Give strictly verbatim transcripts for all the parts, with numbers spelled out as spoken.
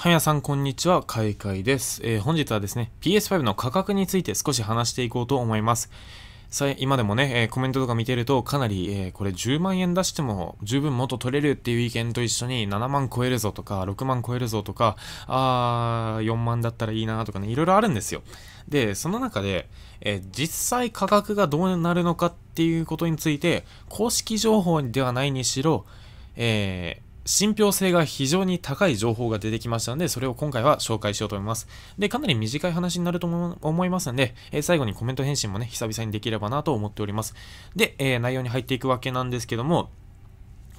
はい、皆さんこんにちは、カイカイです、えー。本日はですね、ピーエスファイブ の価格について少し話していこうと思います。さ今でもね、えー、コメントとか見てると、かなり、えー、これじゅうまんえん出しても十分元取れるっていう意見と一緒にななまん超えるぞとか、ろくまん超えるぞとか、あー、よんまんだったらいいなとかね、いろいろあるんですよ。で、その中で、えー、実際価格がどうなるのかっていうことについて、公式情報ではないにしろ、えー、信憑性が非常に高い情報が出てきましたので、それを今回は紹介しようと思います。で、かなり短い話になると思いますので、えー、最後にコメント返信もね、久々にできればなと思っております。で、えー、内容に入っていくわけなんですけども、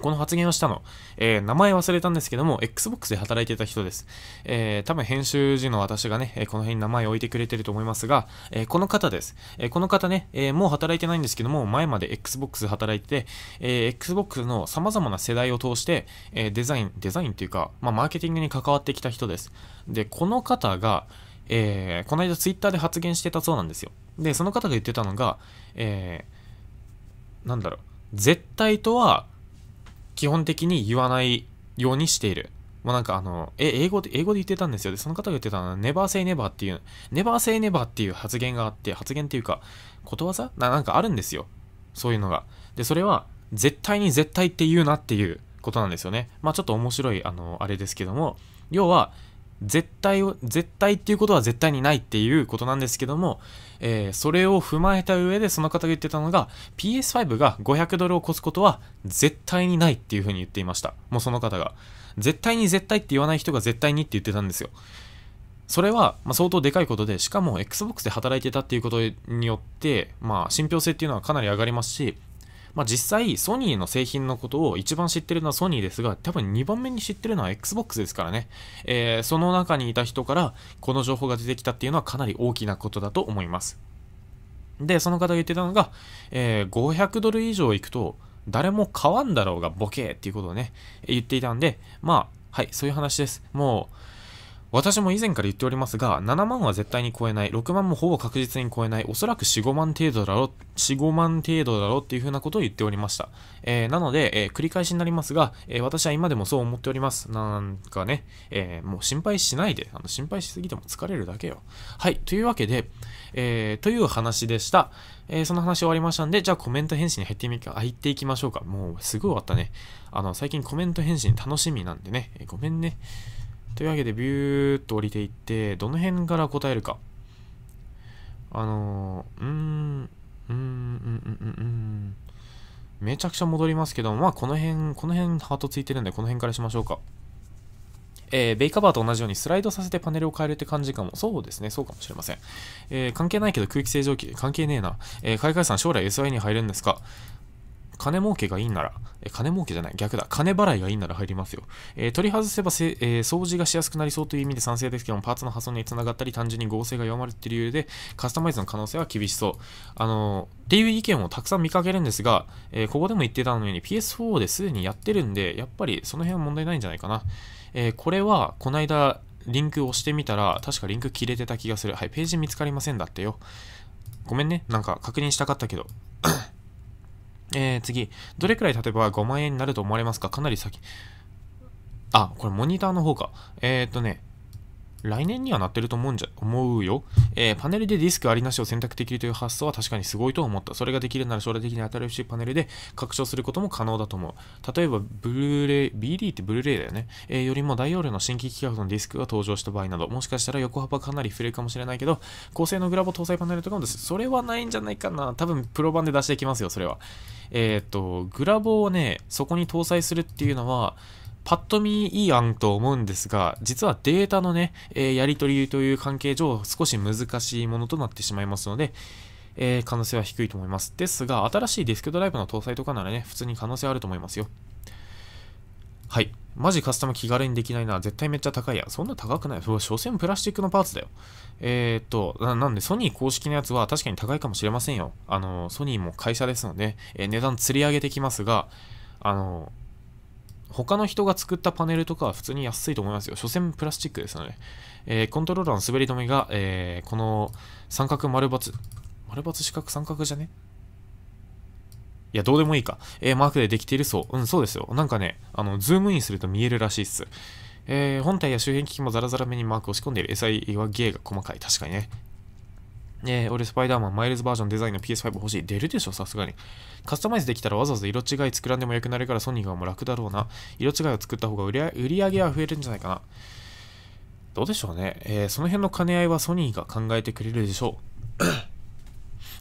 この発言をしたの、えー、名前忘れたんですけども、エックスボックス で働いてた人です。えー、多分編集時の私がね、この辺に名前を置いてくれてると思いますが、えー、この方です。えー、この方ね、えー、もう働いてないんですけども、前まで エックスボックス 働いてて、えー、エックスボックス の様々な世代を通して、えー、デザイン、デザインっていうか、まあ、マーケティングに関わってきた人です。で、この方が、えー、この間 ツイッター で発言してたそうなんですよ。で、その方が言ってたのが、えー、なんだろう、絶対とは、基本的に言わないようにしている。もうなんかあの、え、英語で、英語で言ってたんですよ。で、その方が言ってたのは、ネバーセイネバーっていう、ネバーセイネバーっていう発言があって、発言っていうか、ことわざな、なんかあるんですよ。そういうのが。で、それは、絶対に絶対って言うなっていうことなんですよね。まあちょっと面白い、あの、あれですけども、要は、絶対を、絶対っていうことは絶対にないっていうことなんですけども、えー、それを踏まえた上でその方が言ってたのが ピーエスファイブ がごひゃくドルを超すことは絶対にないっていうふうに言っていました。もうその方が。絶対に絶対って言わない人が絶対にって言ってたんですよ。それはまあ相当でかいことで、しかも エックスボックス で働いてたっていうことによって、まあ信憑性っていうのはかなり上がりますし、まあ実際ソニーの製品のことを一番知ってるのはソニーですが、多分にばんめに知ってるのは エックスボックス ですからね、えー、その中にいた人からこの情報が出てきたっていうのはかなり大きなことだと思います。で、その方が言ってたのが、えー、ごひゃくドル以上いくと誰も買わんだろうがボケーっていうことをね言っていたんで、まあはい、そういう話です。もう私も以前から言っておりますが、ななまんは絶対に超えない、ろくまんもほぼ確実に超えない、おそらくよん、ごまん程度だろ、よん、ごまん程度だろっていう風なことを言っておりました。えー、なので、えー、繰り返しになりますが、えー、私は今でもそう思っております。なんかね、えー、もう心配しないで、あの心配しすぎても疲れるだけよ。はい、というわけで、えー、という話でした。えー、その話終わりましたんで、じゃあコメント返信に入ってみか、入っていきましょうか。もうすぐ終わったね。あの、最近コメント返信楽しみなんでね、えー、ごめんね。というわけでビューっと降りていって、どの辺から答えるか、あのー、うーんうーんうーんうーんめちゃくちゃ戻りますけど、まあこの辺この辺ハートついてるんでこの辺からしましょうか。えー、ベイカバーと同じようにスライドさせてパネルを変えるって感じかも。そうですね、そうかもしれません。えー、関係ないけど空気清浄機関係ねえな。えー、海外さん将来 エスアイ に入るんですか？金儲けがいいなら、え、金儲けじゃない、逆だ。金払いがいいなら入りますよ。えー、取り外せばせ、えー、掃除がしやすくなりそうという意味で賛成ですけども、パーツの破損につながったり、単純に合成が弱まるっていう理由で、カスタマイズの可能性は厳しそう。あのー、っていう意見をたくさん見かけるんですが、えー、ここでも言ってたのように ピーエスフォー ですでにやってるんで、やっぱりその辺は問題ないんじゃないかな。えー、これは、この間、リンクを押してみたら、確かリンク切れてた気がする。はい、ページ見つかりませんだってよ。ごめんね、なんか確認したかったけど。えー、次、どれくらい経てばごまんえんになると思われますか？かなり先。あ、これモニターの方か。えー、っとね、来年にはなってると思うんじゃ、思うよ。えー、パネルでディスクありなしを選択できるという発想は確かにすごいと思った。それができるなら将来的に新しいパネルで拡張することも可能だと思う。例えば、ブルーレイ、ビーディー ってブルーレイだよね。えー、よりも大容量の新規規格のディスクが登場した場合など、もしかしたら横幅かなり触れるかもしれないけど、高性能グラボ搭載パネルとかもです。それはないんじゃないかな。多分、プロ版で出していきますよ、それは。えー、っと、グラボをね、そこに搭載するっていうのは、パッと見いい案と思うんですが、実はデータのね、えー、やり取りという関係上少し難しいものとなってしまいますので、えー、可能性は低いと思います。ですが、新しいディスクドライブの搭載とかならね、普通に可能性あると思いますよ。はい。マジカスタム気軽にできないな。絶対めっちゃ高いや。そんな高くない。それは所詮プラスチックのパーツだよ。えー、っとな、なんでソニー公式のやつは確かに高いかもしれませんよ。あの、ソニーも会社ですので、えー、値段釣り上げてきますが、あの、他の人が作ったパネルとかは普通に安いと思いますよ。所詮プラスチックですので、えー、コントローラーの滑り止めが、えー、この三角丸×丸×四角三角じゃね？いや、どうでもいいか。えー、マークでできているそう。うん、そうですよ。なんかね、あの、ズームインすると見えるらしいっす。えー、本体や周辺機器もザラザラ目にマークを仕込んでいる。エスアイ は芸が細かい。確かにね。えー、俺スパイダーマンマイルズバージョンデザインの ピーエスファイブ 欲しい。出るでしょさすがに。カスタマイズできたらわざわざ色違い作らんでもよくなるから、ソニー側も楽だろうな。色違いを作った方が売り上げは増えるんじゃないかな。どうでしょうね、えー、その辺の兼ね合いはソニーが考えてくれるでしょう。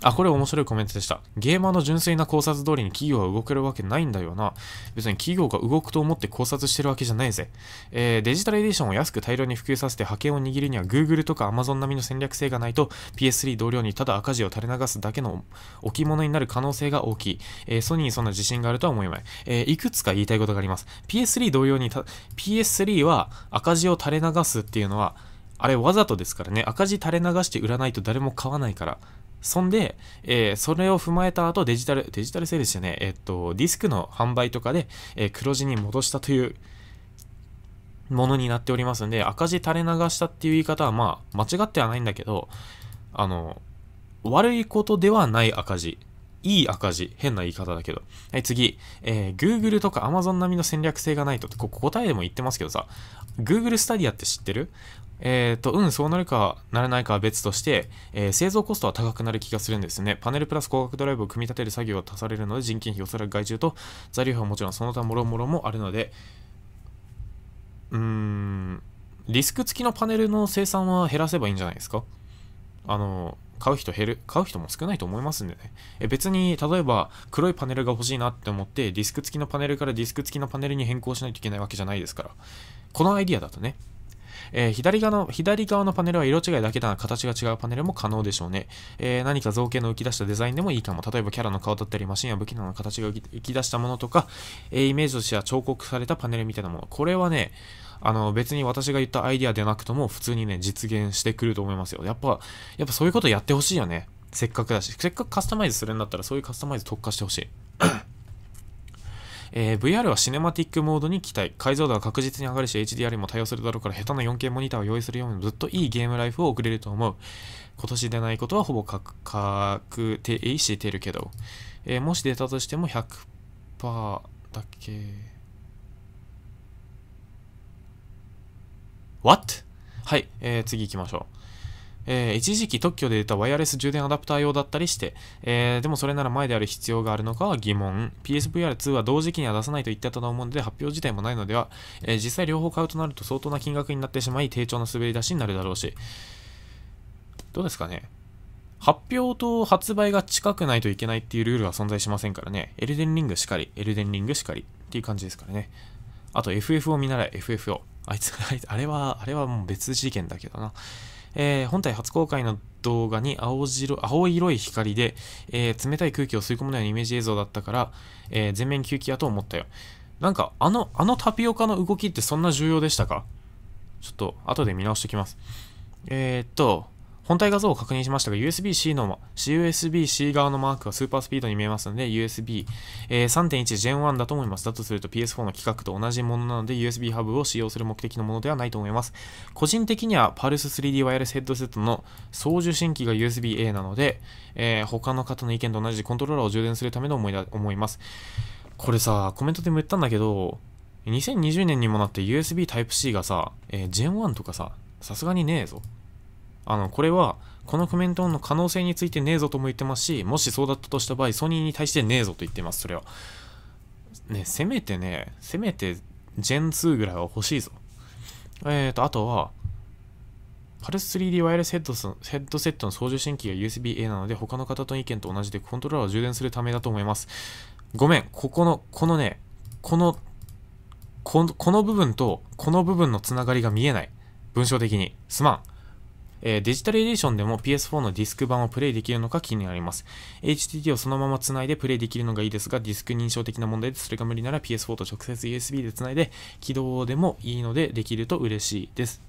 あ、これ面白いコメントでした。ゲーマーの純粋な考察通りに企業は動けるわけないんだよな。別に企業が動くと思って考察してるわけじゃないぜ。えー、デジタルエディションを安く大量に普及させて覇権を握るには Google とか Amazon 並みの戦略性がないと ピーエススリー 同様にただ赤字を垂れ流すだけの置物になる可能性が大きい。えー、ソニーにそんな自信があるとは思えない。えー、いくつか言いたいことがあります。ピーエススリー 同様にた ピーエススリー は赤字を垂れ流すっていうのはあれわざとですからね。赤字垂れ流して売らないと誰も買わないから。そんで、えー、それを踏まえた後、デジタル、デジタルセールスじゃねえ、えっと、ディスクの販売とかで、えー、黒字に戻したというものになっておりますんで、赤字垂れ流したっていう言い方は、まあ、間違ってはないんだけど、あの、悪いことではない赤字。いい赤字。変な言い方だけど。はい、次。えー、Google とか Amazon 並みの戦略性がないとって、ここ答えでも言ってますけどさ、Google Stadia って知ってる？えっと、うん、そうなるかならないかは別として、えー、製造コストは高くなる気がするんですよね。パネルプラス光学ドライブを組み立てる作業が足されるので、人件費、おそらく外注と材料費はもちろんその他もろもろもあるので、うーん、ディスク付きのパネルの生産は減らせばいいんじゃないですか。あの、買う人減る、買う人も少ないと思いますんでね。え、別に、例えば黒いパネルが欲しいなって思って、ディスク付きのパネルからディスク付きのパネルに変更しないといけないわけじゃないですから。このアイディアだとね。えー、左側の、左側のパネルは色違いだけだな、形が違うパネルも可能でしょうね。えー、何か造形の浮き出したデザインでもいいかも。例えばキャラの顔だったり、マシンや武器などの形が浮き、浮き出したものとか、えー、イメージとしては彫刻されたパネルみたいなもの。これはね、あの、別に私が言ったアイディアでなくとも、普通にね、実現してくると思いますよ。やっぱ、やっぱそういうことやってほしいよね。せっかくだし。せっかくカスタマイズするんだったら、そういうカスタマイズ特化してほしい。えー、ブイアール はシネマティックモードに期待。解像度は確実に上がるし エイチディーアール も対応するだろうから、下手な よんケー モニターを用意するようにずっといいゲームライフを送れると思う。今年出ないことはほぼ確定してるけど、えー、もし出たとしても ひゃくパーセント だけ。 What? はい、えー、次行きましょう。えー、一時期特許で出たワイヤレス充電アダプター用だったりして、えー、でもそれなら前である必要があるのかは疑問。 ピーエスブイアールツー は同時期には出さないと言ってたと思うので、発表自体もないのでは、えー、実際両方買うとなると相当な金額になってしまい、低調な滑り出しになるだろうし、どうですかね。発表と発売が近くないといけないっていうルールは存在しませんからね。エルデンリングしかり、エルデンリングしかりっていう感じですからね。あと エフエフ を見習え、エフエフ を。あいつ、あいつ、あれは、あれはもう別事件だけどな。えー、本体初公開の動画に青白、青色い光で、えー、冷たい空気を吸い込むようなイメージ映像だったから、えー、全面吸気やと思ったよ。なんかあの、あのタピオカの動きってそんな重要でしたか？ちょっと後で見直しておきます。えー、っと、本体画像を確認しましたが、ユーエスビー-C の、ユーエスビー-C 側のマークはスーパースピードに見えますので、ユーエスビーさんてんいち ジェンワン だと思います。だとすると ピーエスフォー の規格と同じものなので、ユーエスビー ハブを使用する目的のものではないと思います。個人的には パルススリーディー ワイヤレスヘッドセットの送受信機が ユーエスビー-A なので、えー、他の方の意見と同じでコントローラーを充電するための思いだ、思います。これさ、コメントでも言ったんだけど、にせんにじゅうねんにもなって ユーエスビー タイプシー がさ、えー、ジェンワン とかさ、さすがにねえぞ。あの、これは、このコメントの可能性についてねえぞとも言ってますし、もしそうだったとした場合、ソニーに対してねえぞと言ってます、それは。ね、せめてね、せめて、ジェンツー ぐらいは欲しいぞ。えーと、あとは、パルススリーディー ワイヤレスヘッドセットの送受信機が ユーエスビー-A なので、他の方との意見と同じでコントローラーを充電するためだと思います。ごめん、ここの、このね、この、この、この部分と、この部分のつながりが見えない。文章的に。すまん。えー、デジタルエディションでも ピーエスフォー のディスク版をプレイできるのか気になります。エイチティーティー をそのままつないでプレイできるのがいいですが、ディスク認証的な問題でそれが無理なら ピーエスフォー と直接 ユーエスビー でつないで起動でもいいのでできると嬉しいです。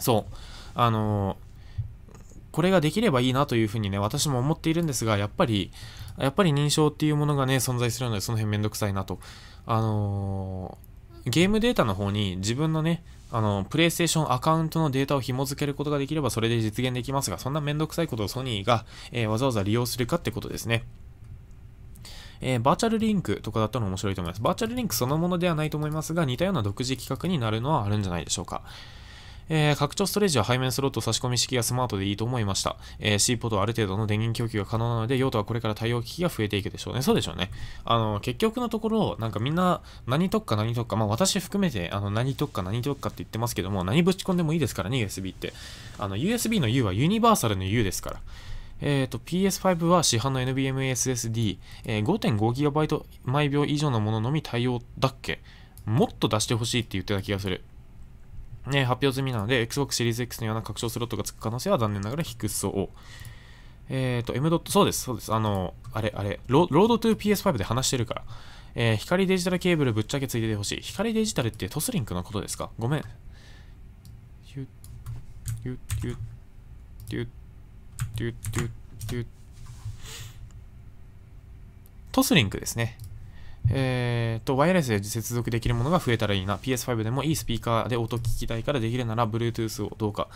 そう。あのー、これができればいいなというふうにね、私も思っているんですが、やっぱり、やっぱり認証っていうものがね、存在するので、その辺めんどくさいなと。あのー、ゲームデータの方に自分のね、あの、プレイステーションアカウントのデータを紐付けることができればそれで実現できますが、そんなめんどくさいことをソニーが、えー、わざわざ利用するかってことですね。えー、バーチャルリンクとかだったら面白いと思います。バーチャルリンクそのものではないと思いますが、似たような独自規格になるのはあるんじゃないでしょうか。えー、拡張ストレージは背面スロット差し込み式がスマートでいいと思いました。えー、C ポートはある程度の電源供給が可能なので、用途はこれから対応機器が増えていくでしょうね。そうでしょうね。あの、結局のところ、なんかみんな何特化何特化、まあ私含めてあの何特化何特化って言ってますけども、何ぶち込んでもいいですからね、ユーエスビー って。あの、ユーエスビー の U はユニバーサルの U ですから。えーと、ピーエスファイブ は市販の エヌビーエムエスエスディー、えー、ごてんごギガバイト 毎秒以上のもののみ対応だっけ？もっと出してほしいって言ってた気がする。ね、発表済みなので Xbox シリーズ X のような拡張スロットがつく可能性は残念ながら低そう。えっと、M. そうです、そうです。あの、あれ、あれ、ロード to ピーエスファイブ で話してるから、えー、光デジタルケーブルぶっちゃけついててほしい。光デジタルってトスリンクのことですか？ごめん。ゆゆゆゆゆゆトスリンクですね。えーと、ワイヤレスで接続できるものが増えたらいいな。ピーエスファイブ でもいいスピーカーで音聞きたいからできるなら Bluetooth をどうか。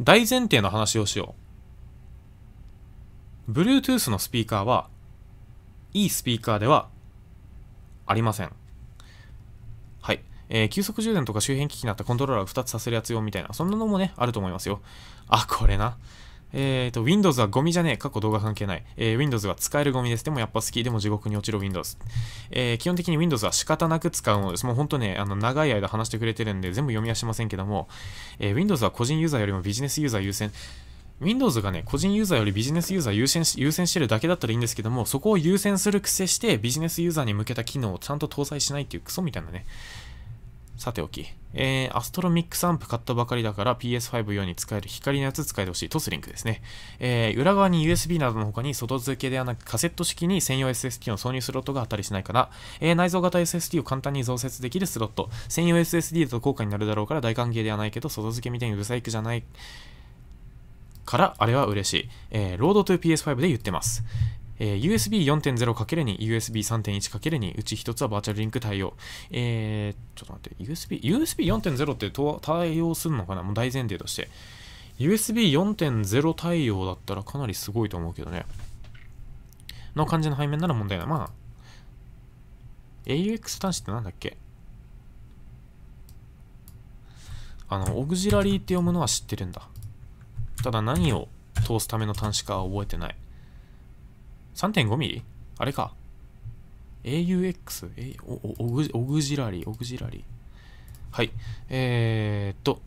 大前提の話をしよう。Bluetooth のスピーカーは、いいスピーカーではありません。はい。えー、急速充電とか周辺機器になったコントローラーをふたつさせるやつよみたいな、そんなのもね、あると思いますよ。あ、これな。えーと、Windows はゴミじゃねえ。過去動画関係ない。えー、Windows は使えるゴミです。でもやっぱ好き。でも地獄に落ちる Windows。えー、基本的に Windows は仕方なく使うものです。もうほんとね、あの、長い間話してくれてるんで、全部読みはしませんけども、えー、Windows は個人ユーザーよりもビジネスユーザー優先。Windows がね、個人ユーザーよりビジネスユーザー優先し、優先してるだけだったらいいんですけども、そこを優先する癖して、ビジネスユーザーに向けた機能をちゃんと搭載しないっていうクソみたいなね。さておき、えー、アストロミックスアンプ買ったばかりだから ピーエスファイブ 用に使える光のやつ使えてほしい。トスリンクですね。えー、裏側に ユーエスビー などの他に外付けではなくカセット式に専用 エスエスディー の挿入スロットがあったりしないかな。えー、内蔵型 エスエスディー を簡単に増設できるスロット。専用 エスエスディー だと高価になるだろうから大歓迎ではないけど、外付けみたいにブサイクじゃないから、あれは嬉しい。えー、ロード to ピーエスファイブ で言ってます。えー、ユーエスビーよんてんゼロかけるに、ユーエスビーさんてんいちかけるに、うちひとつはバーチャルリンク対応。えー、ちょっと待って、ユーエスビーよんてんゼロ って対応するのかな？もう大前提として。ユーエスビーよんてんゼロ 対応だったらかなりすごいと思うけどね。の感じの背面なら問題ない。まあ、エーユーエックス 端子ってなんだっけ？あの、オグジラリーって読むのは知ってるんだ。ただ何を通すための端子かは覚えてない。さんてんごミリ？ あれか。エーユーエックス？ オグジラリー、オグジラリー。はい。えー、っと、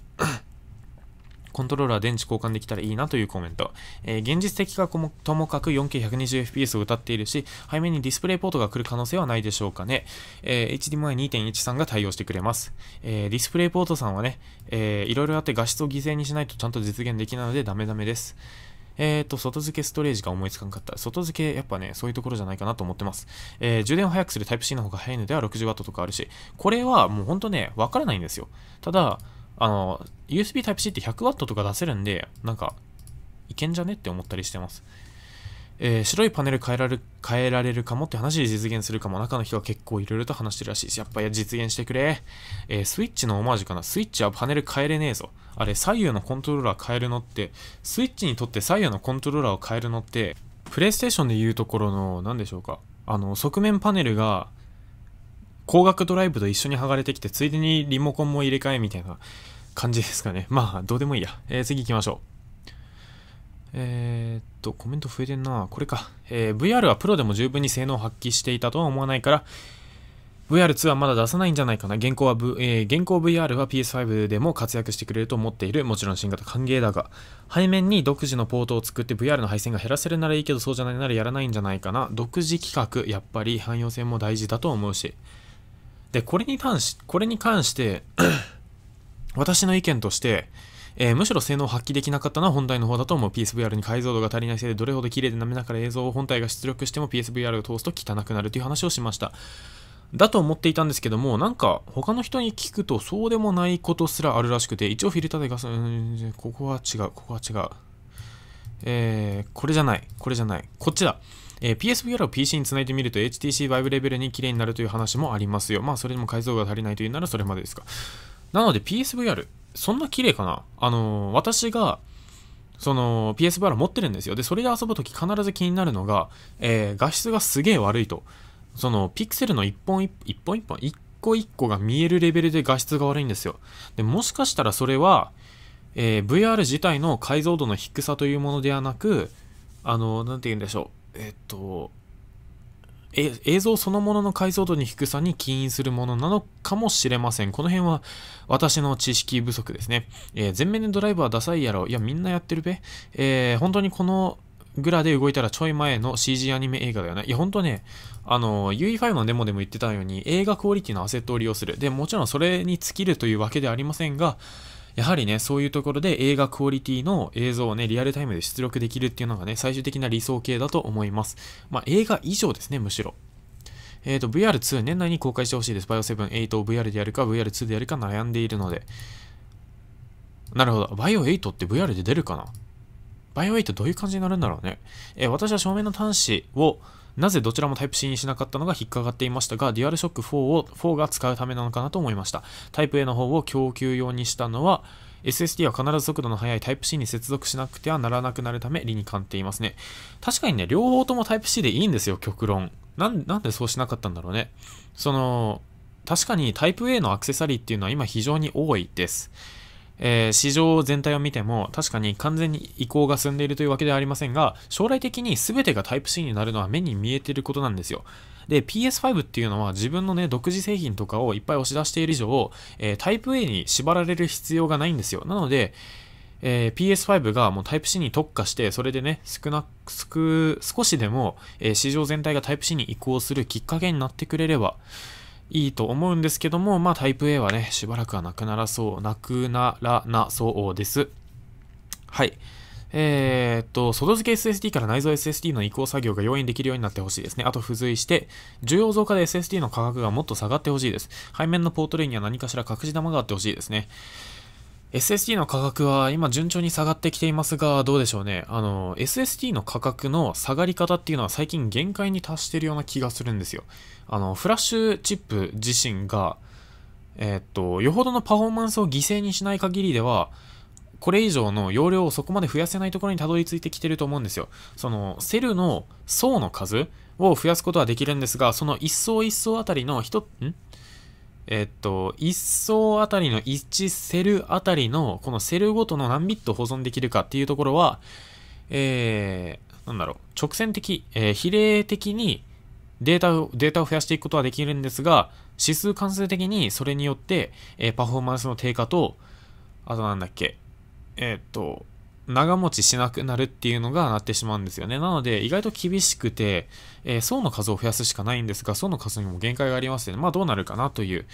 コントローラー電池交換できたらいいなというコメント。えー、現実的かともかく よんケーひゃくにじゅうエフピーエス を歌っているし、背面にディスプレイポートが来る可能性はないでしょうかね。えー、エイチディーエムアイにてんいちさん が対応してくれます。えー、ディスプレイポートさんはね、えー、いろいろあって画質を犠牲にしないとちゃんと実現できないのでダメダメです。えーと、外付けストレージが思いつかなかった。外付け、やっぱね、そういうところじゃないかなと思ってます。えー、充電を早くする タイプシー の方が早いのでは ろくじゅうワット とかあるし、これはもうほんとね、わからないんですよ。ただ、あの、ユーエスビー タイプシー ってひゃくワット とか出せるんで、なんか、いけんじゃねって思ったりしてます。えー、白いパネル変えられる、変えられるかもって話で実現するかも。中の人が結構いろいろと話してるらしいし、やっぱり実現してくれ。えー、スイッチのオマージュかな。スイッチはパネル変えれねえぞ。あれ、左右のコントローラー変えるのって、スイッチにとって左右のコントローラーを変えるのって、プレイステーションでいうところの、なんでしょうか。あの、側面パネルが、光学ドライブと一緒に剥がれてきて、ついでにリモコンも入れ替えみたいな感じですかね。まあ、どうでもいいや。えー、次行きましょう。えーっと、コメント増えてんな。これか。えー、ブイアール はプロでも十分に性能を発揮していたとは思わないから、ブイアールツー はまだ出さないんじゃないかな。現行は、v えー、現行 ブイアール は ピーエスファイブ でも活躍してくれると思っている。もちろん新型歓迎だが、背面に独自のポートを作って ブイアール の配線が減らせるならいいけど、そうじゃないならやらないんじゃないかな。独自規格、やっぱり汎用性も大事だと思うし。で、これに関し、これに関して、私の意見として、えー、むしろ性能を発揮できなかったのは本体の方だと思う。ピーエスブイアール に解像度が足りないせいでどれほど綺麗で滑らかな映像を本体が出力しても ピーエスブイアール を通すと汚くなるという話をしました。だと思っていたんですけども、なんか他の人に聞くとそうでもないことすらあるらしくて、一応フィルターでガス、うーん、ここは違う、ここは違う。えー、これじゃない、これじゃない、こっちだ。えー、ピーエスブイアール を ピーシー につないでみると エイチティーシー ブイアイブ レベルに綺麗になるという話もありますよ。まあそれでも解像度が足りないというならそれまでですか。なので ピーエスブイアール、そんな綺麗かな。あのー、私が、その ピーエスブイアール 持ってるんですよ。で、それで遊ぶとき必ず気になるのが、えー、画質がすげえ悪いと。そのピクセルの一本一本一本、一個一個が見えるレベルで画質が悪いんですよ。で、もしかしたらそれは、えー、ブイアール 自体の解像度の低さというものではなく、あの、なんて言うんでしょう。えー、っと、え映像そのものの解像度の低さに起因するものなのかもしれません。この辺は私の知識不足ですね。えー、前面でドライバーダサいやろ。いや、みんなやってるべ。えー、本当にこのグラで動いたらちょい前の シージー アニメ映画だよね。いや、本当ね、あの、ユーイーファイブ のデモでも言ってたように映画クオリティのアセットを利用する。で、もちろんそれに尽きるというわけではありませんが、やはりね、そういうところで映画クオリティの映像をね、リアルタイムで出力できるっていうのがね、最終的な理想形だと思います。まあ、映画以上ですね、むしろ。えっと、ブイアールツー、年内に公開してほしいです。バイオセブン、エイトを ブイアール でやるか、ブイアールツー でやるか悩んでいるので。なるほど。バイオエイトって ブイアール で出るかな？バイオエイトどういう感じになるんだろうね。えー、私は正面の端子を、なぜどちらも タイプシー にしなかったのが引っかかっていましたが、デュアルショックフォーをフォーが使うためなのかなと思いました。タイプエー の方を供給用にしたのは、エスエスディー は必ず速度の速い タイプシー に接続しなくてはならなくなるため理にかんっていますね。確かにね、両方とも タイプシー でいいんですよ、極論。なん、なんでそうしなかったんだろうね。その、確かに タイプエー のアクセサリーっていうのは今非常に多いです。えー、市場全体を見ても確かに完全に移行が進んでいるというわけではありませんが、将来的に全てが タイプシー になるのは目に見えていることなんですよ。で、ピーエスファイブ っていうのは自分のね、独自製品とかをいっぱい押し出している以上、えー、タイプエー に縛られる必要がないんですよ。なので、えー、ピーエスファイブ がもう タイプシー に特化して、それでね、少なく、少しでも、えー、市場全体が タイプシー に移行するきっかけになってくれれば、いいと思うんですけども、まあタイプエー はね、しばらくはなくならそう、なくならなそうです。はい。えー、っと、外付け エスエスディー から内蔵 エスエスディー の移行作業が容易にできるようになってほしいですね。あと付随して、需要増加で エスエスディー の価格がもっと下がってほしいです。背面のポート類には何かしら隠し玉があってほしいですね。エスエスディー の価格は今順調に下がってきていますが、どうでしょうね。あの、エスエスディー の価格の下がり方っていうのは最近限界に達してるような気がするんですよ。あの、フラッシュチップ自身が、えーっと、よほどのパフォーマンスを犠牲にしない限りでは、これ以上の容量をそこまで増やせないところにたどり着いてきてると思うんですよ。その、セルの層の数を増やすことはできるんですが、そのいち層いち層あたりのひと、んえっと、いち層あたりのいちセルあたりの、このセルごとの何ビット保存できるかっていうところは、えー、なんだろう、直線的、えー、比例的にデータを、データを増やしていくことはできるんですが、指数関数的にそれによって、えー、パフォーマンスの低下と、あとなんだっけ、えー、っと、長持ちしなくなるっていうのがなってしまうんですよね。なので、意外と厳しくて、えー、層の数を増やすしかないんですが、層の数にも限界がありますので、まあどうなるかなという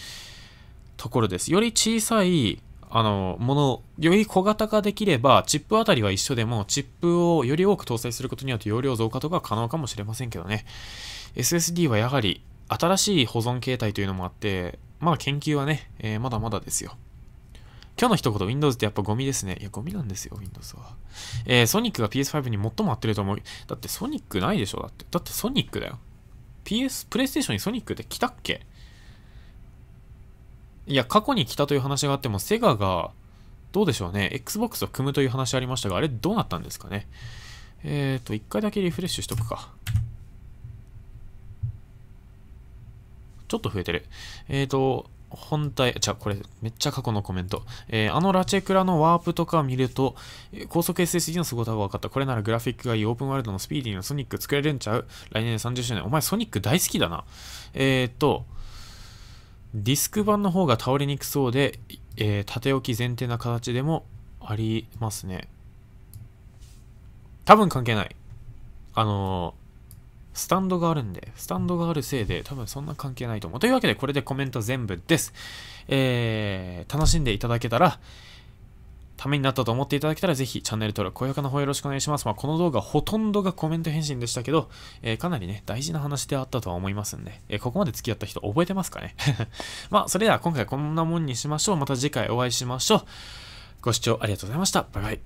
ところです。より小さい、あの、もの、より小型化できれば、チップあたりは一緒でも、チップをより多く搭載することによって容量増加とか可能かもしれませんけどね。エスエスディー はやはり、新しい保存形態というのもあって、まあ研究はね、えー、まだまだですよ。今日の一言、Windows ってやっぱゴミですね。いや、ゴミなんですよ、Windows は。えー、ソニックが ピーエスファイブ に最も合ってると思う。だってソニックないでしょ、だって。だってソニックだよ。ピーエス、プレイステーションにソニックって来たっけ？いや、過去に来たという話があっても、セガが、どうでしょうね。Xbox を組むという話ありましたが、あれどうなったんですかね。えーと、一回だけリフレッシュしとくか。ちょっと増えてる。えーと、本体、じゃあこれめっちゃ過去のコメント。えー、あのラチェクラのワープとか見ると、高速 エスエスディー の凄さが分かった。これならグラフィックがいいオープンワールドのスピーディーなソニック作れるんちゃう？来年さんじゅっしゅうねん。お前ソニック大好きだな。えー、っと、ディスク版の方が倒れにくそうで、えー、縦置き前提な形でもありますね。多分関係ない。あのー、スタンドがあるんで、スタンドがあるせいで、多分そんな関係ないと思う。というわけで、これでコメント全部です。えー、楽しんでいただけたら、ためになったと思っていただけたら、ぜひチャンネル登録、高評価の方よろしくお願いします。まあ、この動画ほとんどがコメント返信でしたけど、えー、かなりね、大事な話であったとは思いますんで、えー、ここまで付き合った人覚えてますかね？まあ、それでは今回こんなもんにしましょう。また次回お会いしましょう。ご視聴ありがとうございました。バイバイ。